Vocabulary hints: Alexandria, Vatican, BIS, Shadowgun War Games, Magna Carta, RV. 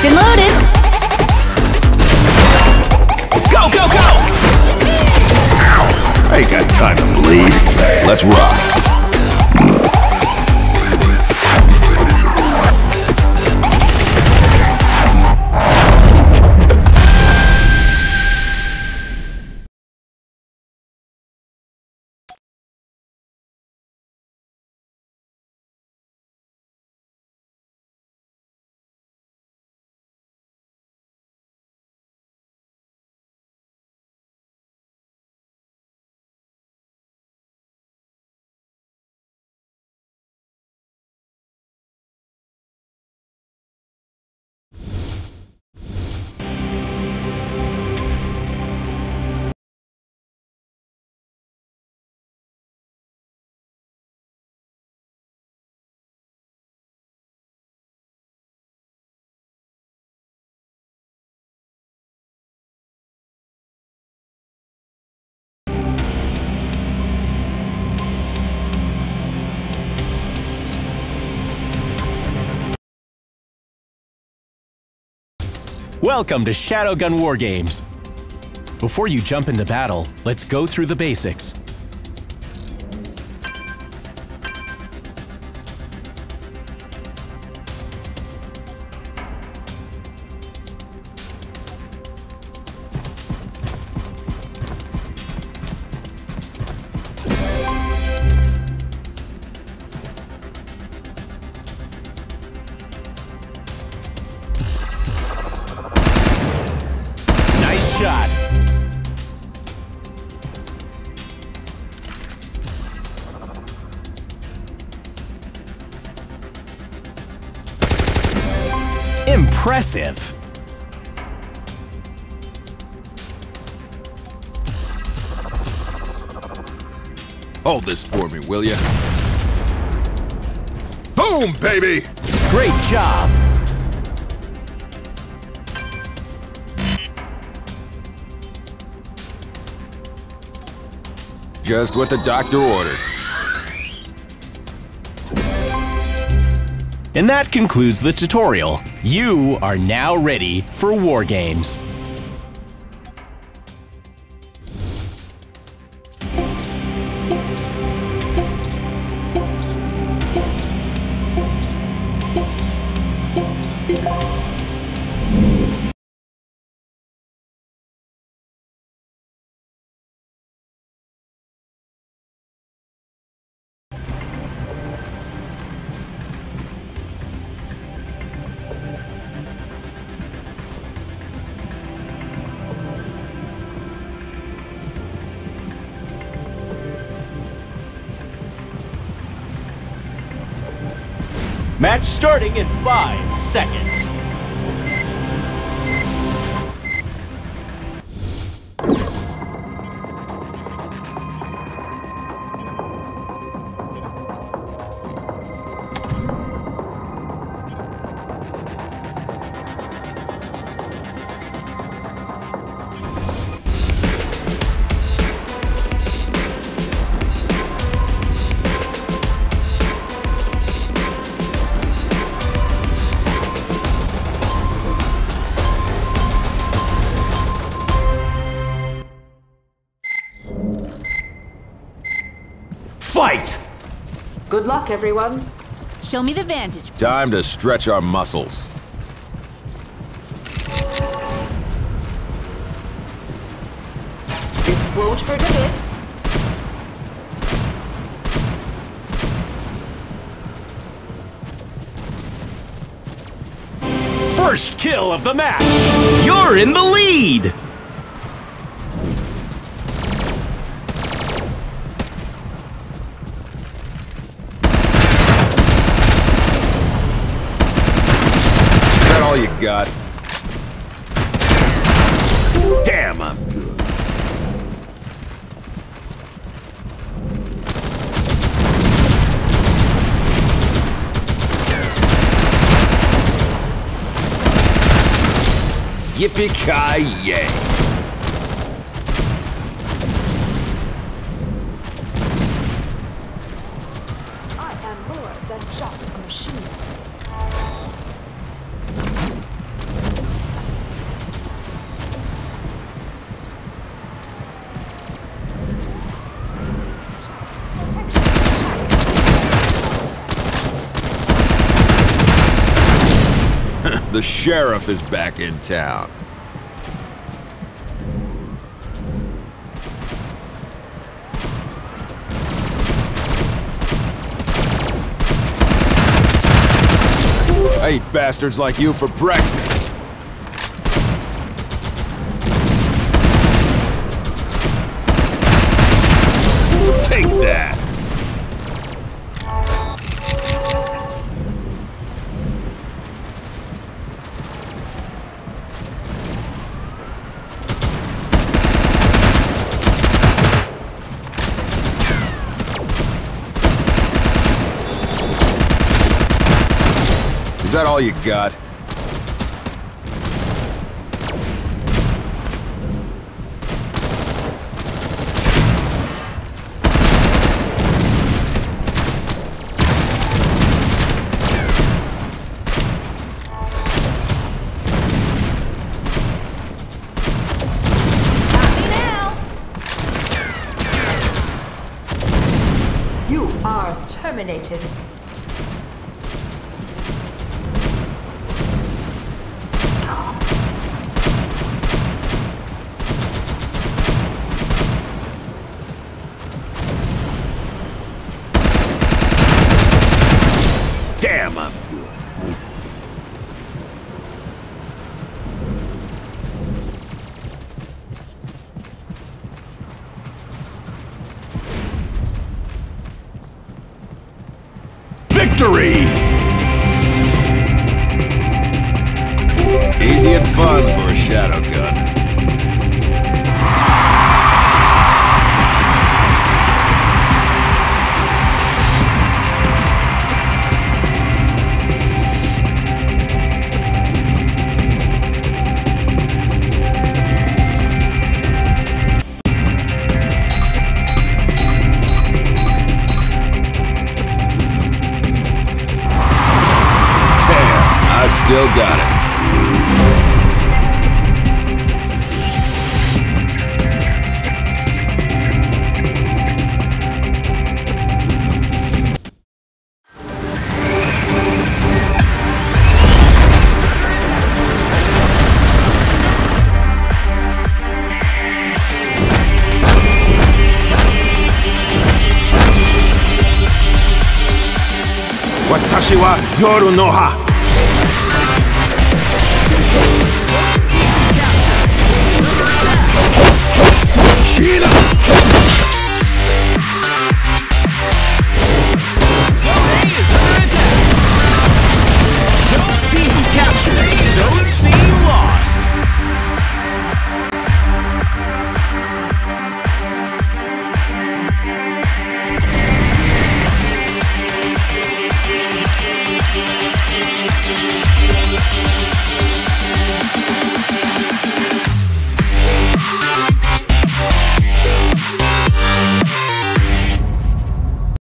Locked and loaded. Go, go, go! I ain't got time to bleed. Let's rock. Welcome to Shadowgun War Games. Before you jump into battle, let's go through the basics. Impressive. Hold this for me, will you? Boom, baby! Great job! Just what the doctor ordered. And that concludes the tutorial. You are now ready for War Games. Match starting in 5 seconds. Fight! Good luck, everyone. Show me the vantage point. Time to stretch our muscles. This won't hurt a bit. First kill of the match! You're in the lead! God. Damn, I'm good. Yippee-ki-yay. The sheriff is back in town. I eat bastards like you for breakfast. Take that! Is that all you got? Terminated. Damn, I'm good. Victory! Easy and fun for a Shadowgun. Still got it. Watashi wa yoru no ha. Get up!